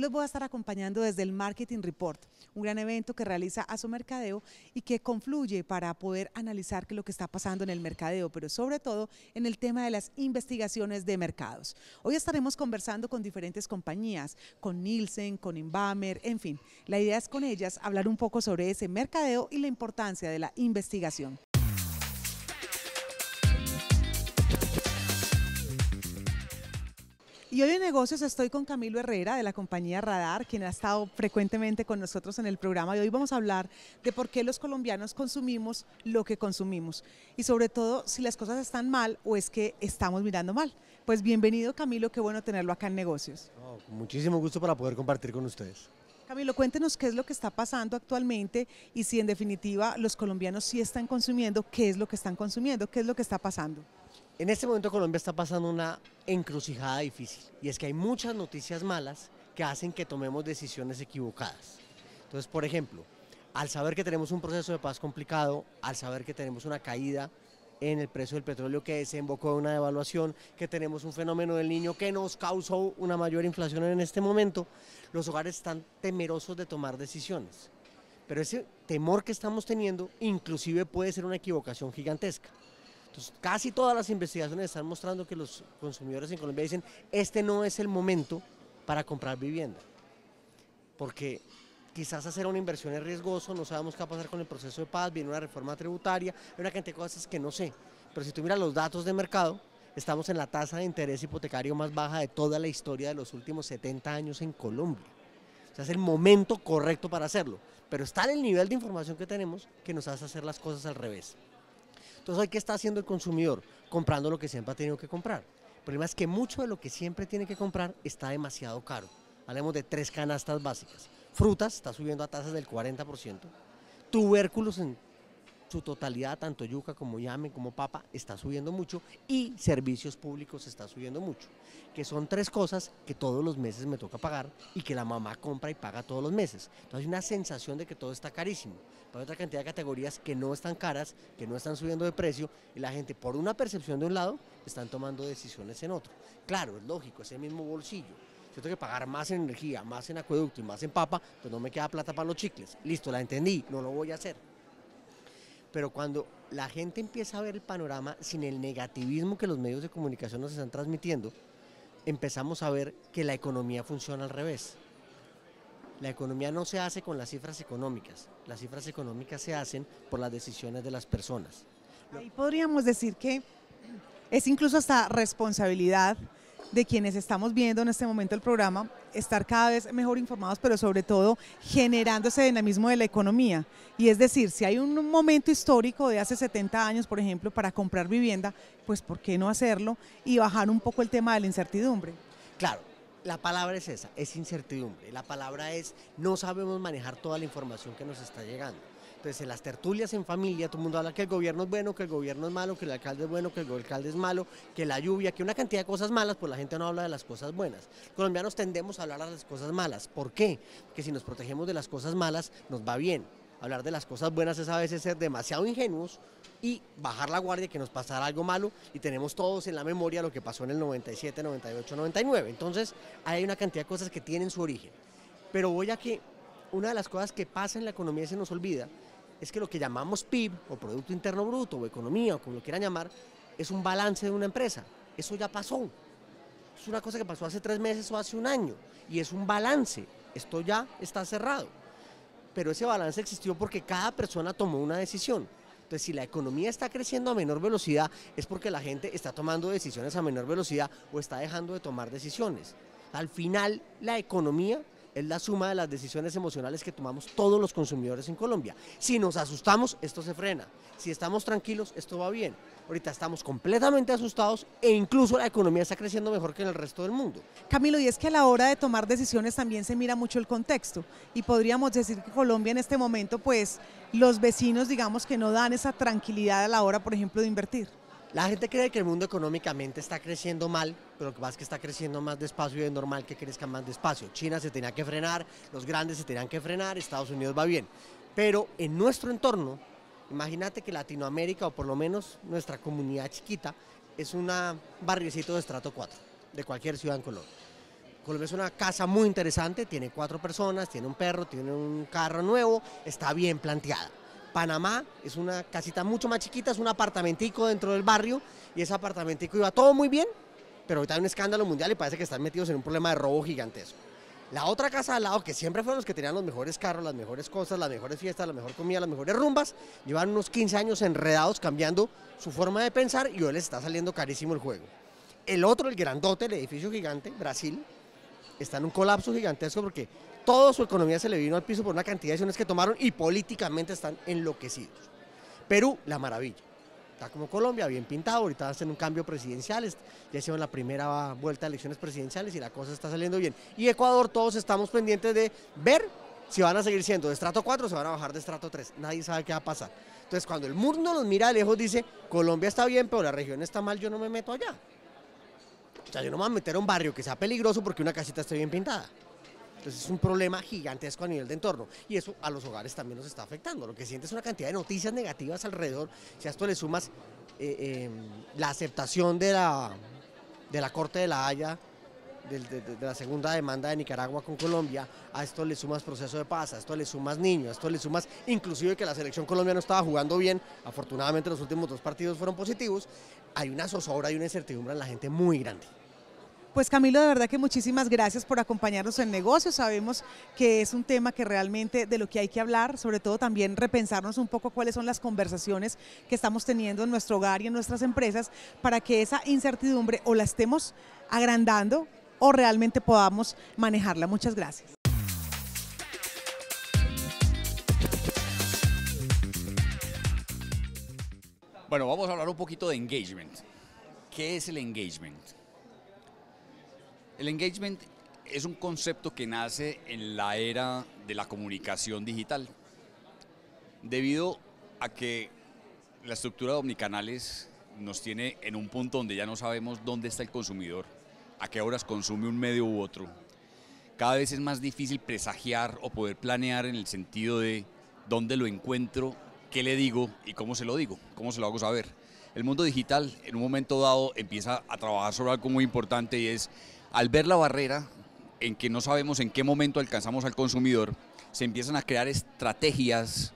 Hoy los voy a estar acompañando desde el Marketing Report, un gran evento que realiza ASO Mercadeo y que confluye para poder analizar qué es lo que está pasando en el mercadeo, pero sobre todo en el tema de las investigaciones de mercados. Hoy estaremos conversando con diferentes compañías, con Nielsen, con Invamer, en fin. La idea es con ellas hablar un poco sobre ese mercadeo y la importancia de la investigación. Y hoy en Negocios estoy con Camilo Herrera de la compañía Radar, quien ha estado frecuentemente con nosotros en el programa, y hoy vamos a hablar de por qué los colombianos consumimos lo que consumimos y sobre todo si las cosas están mal o es que estamos mirando mal. Pues bienvenido, Camilo, qué bueno tenerlo acá en Negocios. Oh, con muchísimo gusto para poder compartir con ustedes. Camilo, cuéntenos qué es lo que está pasando actualmente y si en definitiva los colombianos sí están consumiendo, qué es lo que están consumiendo, qué es lo que está pasando. En este momento Colombia está pasando una encrucijada difícil, y es que hay muchas noticias malas que hacen que tomemos decisiones equivocadas. Entonces, por ejemplo, al saber que tenemos un proceso de paz complicado, al saber que tenemos una caída en el precio del petróleo que desembocó en una devaluación, que tenemos un fenómeno del Niño que nos causó una mayor inflación en este momento, los hogares están temerosos de tomar decisiones. Pero ese temor que estamos teniendo inclusive puede ser una equivocación gigantesca. Entonces, casi todas las investigaciones están mostrando que los consumidores en Colombia dicen: este no es el momento para comprar vivienda, porque quizás hacer una inversión es riesgoso, no sabemos qué va a pasar con el proceso de paz, viene una reforma tributaria, hay una cantidad de cosas que no sé. Pero si tú miras los datos de mercado, estamos en la tasa de interés hipotecario más baja de toda la historia de los últimos 70 años en Colombia. O sea, es el momento correcto para hacerlo, pero está en el nivel de información que tenemos que nos hace hacer las cosas al revés. Entonces, ¿qué está haciendo el consumidor? Comprando lo que siempre ha tenido que comprar. El problema es que mucho de lo que siempre tiene que comprar está demasiado caro. Hablemos de tres canastas básicas. Frutas está subiendo a tasas del 40%. Tubérculos en su totalidad, tanto yuca como llame, como papa, está subiendo mucho. Y servicios públicos está subiendo mucho. Que son tres cosas que todos los meses me toca pagar y que la mamá compra y paga todos los meses. Entonces hay una sensación de que todo está carísimo. Pero hay otra cantidad de categorías que no están caras, que no están subiendo de precio, y la gente, por una percepción de un lado, están tomando decisiones en otro. Claro, es lógico, es el mismo bolsillo. Yo tengo que pagar más en energía, más en acueducto y más en papa, pues no me queda plata para los chicles. Listo, la entendí, no lo voy a hacer. Pero cuando la gente empieza a ver el panorama sin el negativismo que los medios de comunicación nos están transmitiendo, empezamos a ver que la economía funciona al revés. La economía no se hace con las cifras económicas se hacen por las decisiones de las personas. Ahí podríamos decir que es incluso hasta responsabilidad de quienes estamos viendo en este momento el programa, estar cada vez mejor informados, pero sobre todo generando ese dinamismo de la economía. Y es decir, si hay un momento histórico de hace 70 años, por ejemplo, para comprar vivienda, pues ¿por qué no hacerlo y bajar un poco el tema de la incertidumbre? Claro, la palabra es esa, es incertidumbre. La palabra es: no sabemos manejar toda la información que nos está llegando. Entonces, en las tertulias en familia, todo el mundo habla que el gobierno es bueno, que el gobierno es malo, que el alcalde es bueno, que el alcalde es malo, que la lluvia, que una cantidad de cosas malas, pues la gente no habla de las cosas buenas. Los colombianos tendemos a hablar de las cosas malas. ¿Por qué? Porque si nos protegemos de las cosas malas, nos va bien. Hablar de las cosas buenas es a veces ser demasiado ingenuos y bajar la guardia que nos pasará algo malo, y tenemos todos en la memoria lo que pasó en el 97, 98, 99. Entonces, hay una cantidad de cosas que tienen su origen. Pero voy a que una de las cosas que pasa en la economía y se nos olvida es que lo que llamamos PIB o Producto Interno Bruto o economía o como lo quieran llamar es un balance de una empresa. Eso ya pasó, es una cosa que pasó hace 3 meses o hace un año y es un balance, esto ya está cerrado, pero ese balance existió porque cada persona tomó una decisión. Entonces, si la economía está creciendo a menor velocidad es porque la gente está tomando decisiones a menor velocidad o está dejando de tomar decisiones. Al final, la economía es la suma de las decisiones emocionales que tomamos todos los consumidores en Colombia. Si nos asustamos, esto se frena. Si estamos tranquilos, esto va bien. Ahorita estamos completamente asustados e incluso la economía está creciendo mejor que en el resto del mundo. Camilo, y es que a la hora de tomar decisiones también se mira mucho el contexto. Y podríamos decir que Colombia en este momento, pues, los vecinos, digamos, que no dan esa tranquilidad a la hora, por ejemplo, de invertir. La gente cree que el mundo económicamente está creciendo mal, pero lo que pasa es que está creciendo más despacio y es normal que crezca más despacio. China se tenía que frenar, los grandes se tenían que frenar, Estados Unidos va bien. Pero en nuestro entorno, imagínate que Latinoamérica, o por lo menos nuestra comunidad chiquita, es un barriecito de estrato 4 de cualquier ciudad en Colombia. Colombia es una casa muy interesante, tiene 4 personas, tiene un perro, tiene un carro nuevo, está bien planteada. Panamá es una casita mucho más chiquita, es un apartamentico dentro del barrio, y ese apartamentico iba todo muy bien, pero ahorita hay un escándalo mundial y parece que están metidos en un problema de robo gigantesco. La otra casa al lado, que siempre fueron los que tenían los mejores carros, las mejores cosas, las mejores fiestas, la mejor comida, las mejores rumbas, llevan unos 15 años enredados cambiando su forma de pensar y hoy les está saliendo carísimo el juego. El otro, el grandote, el edificio gigante, Brasil, está en un colapso gigantesco porque toda su economía se le vino al piso por una cantidad de decisiones que tomaron y políticamente están enloquecidos. Perú, la maravilla. Está como Colombia, bien pintado, ahorita hacen un cambio presidencial, ya hicieron la primera vuelta de elecciones presidenciales y la cosa está saliendo bien. Y Ecuador, todos estamos pendientes de ver si van a seguir siendo de estrato 4 o se van a bajar de estrato 3. Nadie sabe qué va a pasar. Entonces, cuando el mundo nos mira de lejos, dice, Colombia está bien, pero la región está mal, yo no me meto allá. O sea, yo no me voy a meter a un barrio que sea peligroso porque una casita esté bien pintada. Entonces es un problema gigantesco a nivel de entorno y eso a los hogares también nos está afectando. Lo que sientes es una cantidad de noticias negativas alrededor. Si a esto le sumas la aceptación de la Corte de la Haya, de la segunda demanda de Nicaragua con Colombia, a esto le sumas proceso de paz, a esto le sumas niños, a esto le sumas inclusive que la selección colombiana no estaba jugando bien, afortunadamente los últimos 2 partidos fueron positivos, hay una zozobra y una incertidumbre en la gente muy grande. Pues Camilo, de verdad que muchísimas gracias por acompañarnos en Negocios. Sabemos que es un tema que realmente de lo que hay que hablar, sobre todo también repensarnos un poco cuáles son las conversaciones que estamos teniendo en nuestro hogar y en nuestras empresas para que esa incertidumbre o la estemos agrandando o realmente podamos manejarla. Muchas gracias. Bueno, vamos a hablar un poquito de engagement. ¿Qué es el engagement? El engagement es un concepto que nace en la era de la comunicación digital, debido a que la estructura de omnicanales nos tiene en un punto donde ya no sabemos dónde está el consumidor, a qué horas consume un medio u otro. Cada vez es más difícil presagiar o poder planear en el sentido de dónde lo encuentro, qué le digo y cómo se lo digo, cómo se lo hago saber. El mundo digital en un momento dado empieza a trabajar sobre algo muy importante y es, al ver la barrera en que no sabemos en qué momento alcanzamos al consumidor, se empiezan a crear estrategias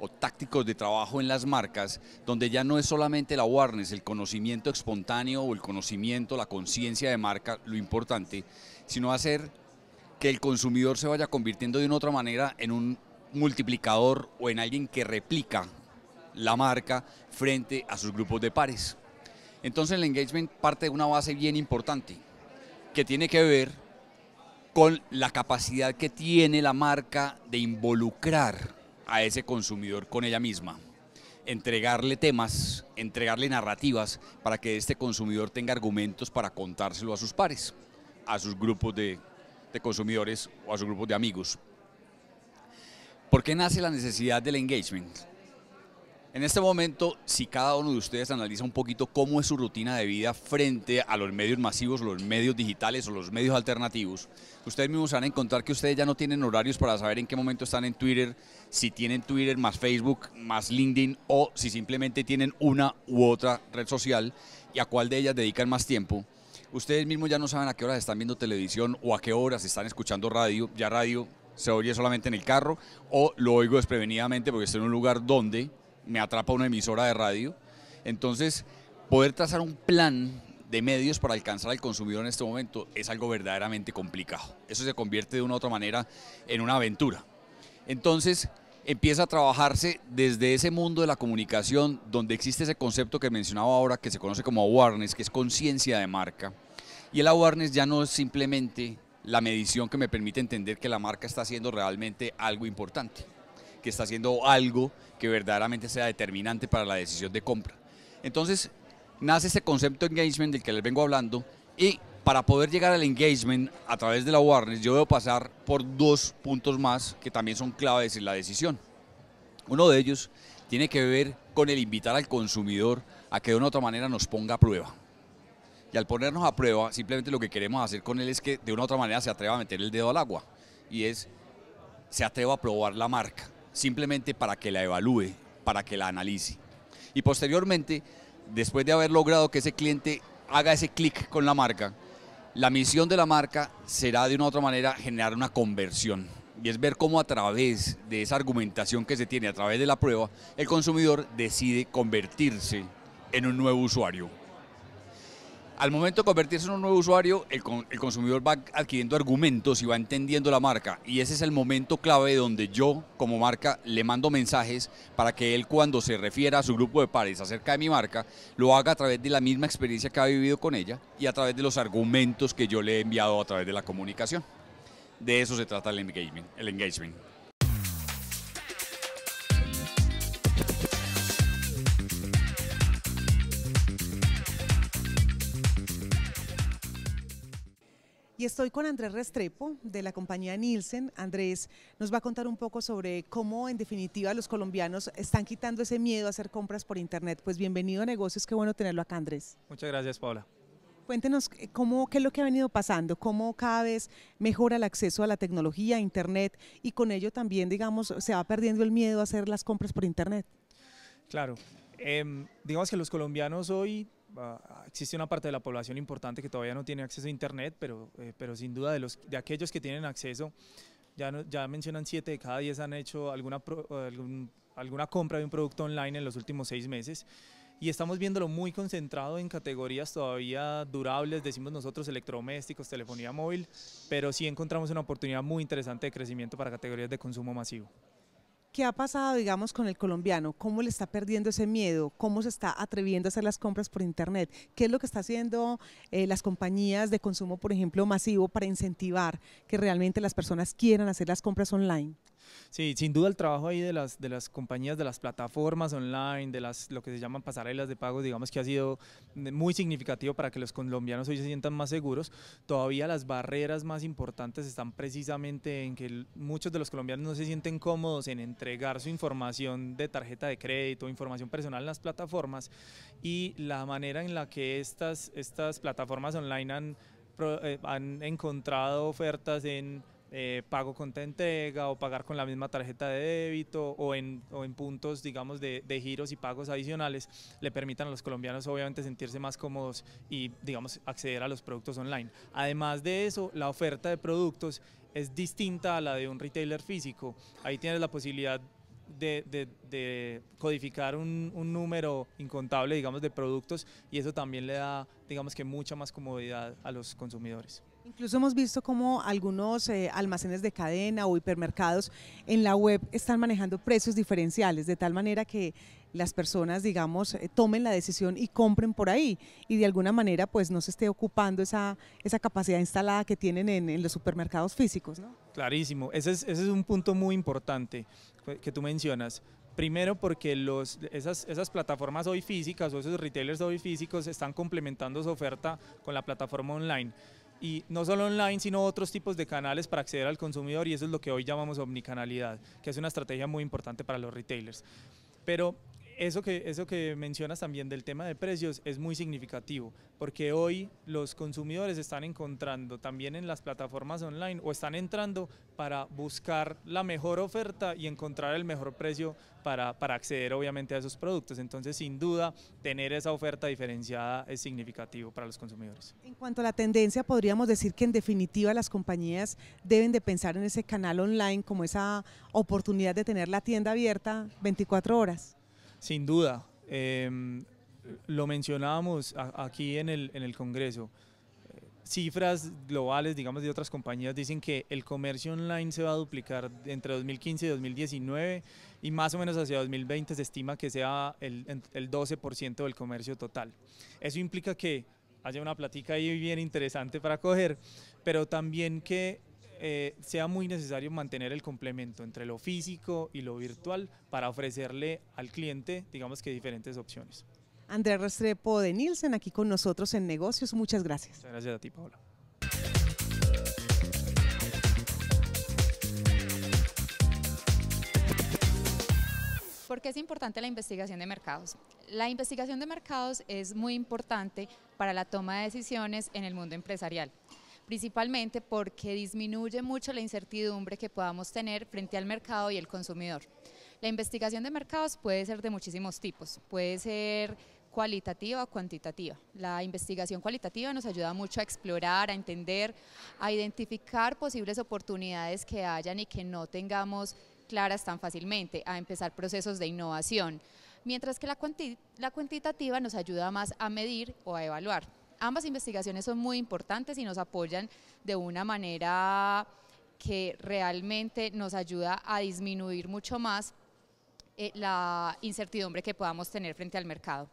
o tácticos de trabajo en las marcas, donde ya no es solamente el awareness, el conocimiento espontáneo o el conocimiento, la conciencia de marca, lo importante, sino hacer que el consumidor se vaya convirtiendo de una u otra manera en un multiplicador o en alguien que replica la marca frente a sus grupos de pares. Entonces el engagement parte de una base bien importante, que tiene que ver con la capacidad que tiene la marca de involucrar a ese consumidor con ella misma, entregarle temas, entregarle narrativas para que este consumidor tenga argumentos para contárselo a sus pares, a sus grupos de consumidores o a sus grupos de amigos. ¿Por qué nace la necesidad del engagement? En este momento, si cada uno de ustedes analiza un poquito cómo es su rutina de vida frente a los medios masivos, los medios digitales o los medios alternativos, ustedes mismos van a encontrar que ustedes ya no tienen horarios para saber en qué momento están en Twitter, si tienen Twitter más Facebook, más LinkedIn o si simplemente tienen una u otra red social y a cuál de ellas dedican más tiempo. Ustedes mismos ya no saben a qué horas están viendo televisión o a qué horas están escuchando radio. Ya radio se oye solamente en el carro o lo oigo desprevenidamente porque estoy en un lugar donde me atrapa una emisora de radio. Entonces, poder trazar un plan de medios para alcanzar al consumidor en este momento es algo verdaderamente complicado. Eso se convierte de una u otra manera en una aventura. Entonces, empieza a trabajarse desde ese mundo de la comunicación donde existe ese concepto que mencionaba ahora, que se conoce como awareness, que es conciencia de marca. Y el awareness ya no es simplemente la medición que me permite entender que la marca está haciendo realmente algo importante, que está haciendo algo que verdaderamente sea determinante para la decisión de compra. Entonces, nace este concepto de engagement del que les vengo hablando y para poder llegar al engagement a través de la awareness, yo debo pasar por 2 puntos más que también son claves en la decisión. Uno de ellos tiene que ver con el invitar al consumidor a que de una u otra manera nos ponga a prueba. Y al ponernos a prueba, simplemente lo que queremos hacer con él es que de una u otra manera se atreva a meter el dedo al agua y se atreva a probar la marca, simplemente para que la evalúe, para que la analice. Y posteriormente, después de haber logrado que ese cliente haga ese clic con la marca, La misión de la marca será de una u otra manera generar una conversión y es ver cómo a través de esa argumentación que se tiene a través de la prueba, el consumidor decide convertirse en un nuevo usuario. Al momento de convertirse en un nuevo usuario, el consumidor va adquiriendo argumentos y va entendiendo la marca y ese es el momento clave donde yo como marca le mando mensajes para que él cuando se refiera a su grupo de pares acerca de mi marca, lo haga a través de la misma experiencia que ha vivido con ella y a través de los argumentos que yo le he enviado a través de la comunicación. De eso se trata el engagement. Y estoy con Andrés Restrepo de la compañía Nielsen. Andrés nos va a contar un poco sobre cómo en definitiva los colombianos están quitando ese miedo a hacer compras por internet. Pues bienvenido a Negocios, qué bueno tenerlo acá, Andrés. Muchas gracias, Paola. Cuéntenos qué es lo que ha venido pasando, cómo cada vez mejora el acceso a la tecnología, a internet y con ello también, digamos, se va perdiendo el miedo a hacer las compras por internet. Claro, digamos que los colombianos hoy... existe una parte de la población importante que todavía no tiene acceso a internet, pero sin duda de aquellos que tienen acceso, ya mencionan 7 de cada 10 han hecho alguna compra de un producto online en los últimos 6 meses y estamos viéndolo muy concentrado en categorías todavía durables, decimos nosotros electrodomésticos, telefonía móvil, pero sí encontramos una oportunidad muy interesante de crecimiento para categorías de consumo masivo. ¿Qué ha pasado, digamos, con el colombiano? ¿Cómo le está perdiendo ese miedo? ¿Cómo se está atreviendo a hacer las compras por internet? ¿Qué es lo que está haciendo las compañías de consumo, por ejemplo, masivo para incentivar que realmente las personas quieran hacer las compras online? Sí, sin duda el trabajo ahí de las compañías, de las plataformas online, lo que se llaman pasarelas de pagos, digamos que ha sido muy significativo para que los colombianos hoy se sientan más seguros. Todavía las barreras más importantes están precisamente en que muchos de los colombianos no se sienten cómodos en entregar su información de tarjeta de crédito, información personal en las plataformas y la manera en la que estas plataformas online han encontrado ofertas en... pago con entrega o pagar con la misma tarjeta de débito o en puntos, digamos, de giros y pagos adicionales, le permitan a los colombianos obviamente sentirse más cómodos y, digamos, acceder a los productos online. Además de eso, la oferta de productos es distinta a la de un retailer físico. Ahí tienes la posibilidad de codificar un número incontable, digamos, de productos y eso también le da, digamos, que mucha más comodidad a los consumidores. Incluso hemos visto cómo algunos almacenes de cadena o hipermercados en la web están manejando precios diferenciales, de tal manera que las personas, digamos, tomen la decisión y compren por ahí y de alguna manera pues no se esté ocupando esa capacidad instalada que tienen en los supermercados físicos, ¿no? Clarísimo, ese es un punto muy importante que tú mencionas. Primero porque esas plataformas hoy físicas o esos retailers hoy físicos están complementando su oferta con la plataforma online. Y no solo online, sino otros tipos de canales para acceder al consumidor y eso es lo que hoy llamamos omnicanalidad, que es una estrategia muy importante para los retailers. Pero eso que mencionas también del tema de precios es muy significativo, porque hoy los consumidores están encontrando también en las plataformas online o están entrando para buscar la mejor oferta y encontrar el mejor precio para acceder obviamente a esos productos. Entonces, sin duda, tener esa oferta diferenciada es significativo para los consumidores. En cuanto a la tendencia, podríamos decir que en definitiva las compañías deben de pensar en ese canal online como esa oportunidad de tener la tienda abierta 24 horas. Sin duda, lo mencionábamos aquí en el Congreso, cifras globales, digamos, de otras compañías dicen que el comercio online se va a duplicar entre 2015 y 2019 y más o menos hacia 2020 se estima que sea el 12% del comercio total. Eso implica que haya una plática ahí bien interesante para coger, pero también que sea muy necesario mantener el complemento entre lo físico y lo virtual para ofrecerle al cliente, digamos, que diferentes opciones. Andrés Restrepo de Nielsen aquí con nosotros en Negocios, muchas gracias. Muchas gracias a ti, Paola. ¿Por qué es importante la investigación de mercados? La investigación de mercados es muy importante para la toma de decisiones en el mundo empresarial. Principalmente porque disminuye mucho la incertidumbre que podamos tener frente al mercado y el consumidor. La investigación de mercados puede ser de muchísimos tipos, puede ser cualitativa, cuantitativa. La investigación cualitativa nos ayuda mucho a explorar, a entender, a identificar posibles oportunidades que hayan y que no tengamos claras tan fácilmente, a empezar procesos de innovación, mientras que la cuantitativa nos ayuda más a medir o a evaluar. Ambas investigaciones son muy importantes y nos apoyan de una manera que realmente nos ayuda a disminuir mucho más la incertidumbre que podamos tener frente al mercado.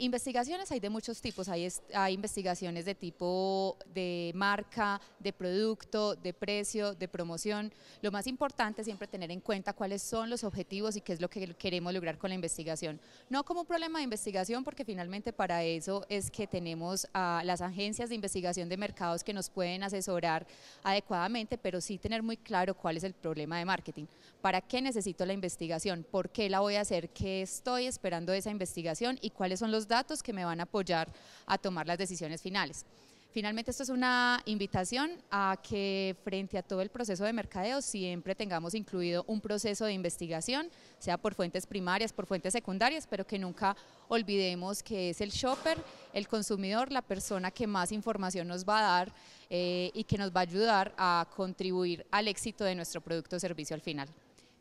Investigaciones hay de muchos tipos, hay investigaciones de tipo de marca, de producto, de precio, de promoción. Lo más importante es siempre tener en cuenta cuáles son los objetivos y qué es lo que queremos lograr con la investigación. No como un problema de investigación, porque finalmente para eso es que tenemos a las agencias de investigación de mercados que nos pueden asesorar adecuadamente, pero sí tener muy claro cuál es el problema de marketing. ¿Para qué necesito la investigación? ¿Por qué la voy a hacer? ¿Qué estoy esperando de esa investigación? ¿Y cuáles son los datos que me van a apoyar a tomar las decisiones finales? Finalmente, esto es una invitación a que frente a todo el proceso de mercadeo siempre tengamos incluido un proceso de investigación, sea por fuentes primarias, por fuentes secundarias, pero que nunca olvidemos que es el shopper, el consumidor, la persona que más información nos va a dar y que nos va a ayudar a contribuir al éxito de nuestro producto o servicio al final.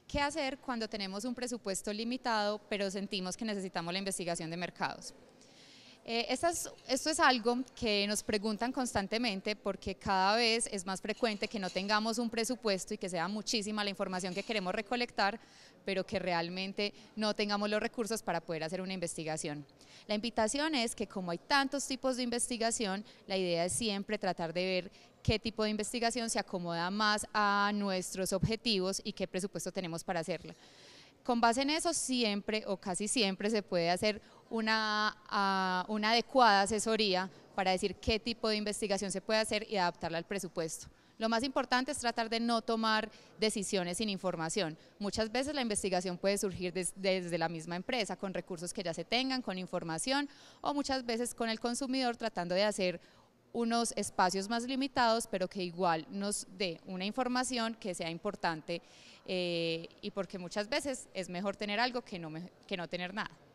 ¿Qué hacer cuando tenemos un presupuesto limitado, pero sentimos que necesitamos la investigación de mercados? Esto es algo que nos preguntan constantemente, porque cada vez es más frecuente que no tengamos un presupuesto y que sea muchísima la información que queremos recolectar, pero que realmente no tengamos los recursos para poder hacer una investigación. La invitación es que, como hay tantos tipos de investigación, la idea es siempre tratar de ver qué tipo de investigación se acomoda más a nuestros objetivos y qué presupuesto tenemos para hacerla. Con base en eso siempre o casi siempre se puede hacer una adecuada asesoría para decir qué tipo de investigación se puede hacer y adaptarla al presupuesto. Lo más importante es tratar de no tomar decisiones sin información. Muchas veces la investigación puede surgir desde la misma empresa, con recursos que ya se tengan, con información, o muchas veces con el consumidor tratando de hacer unos espacios más limitados, pero que igual nos dé una información que sea importante y porque muchas veces es mejor tener algo que no tener nada.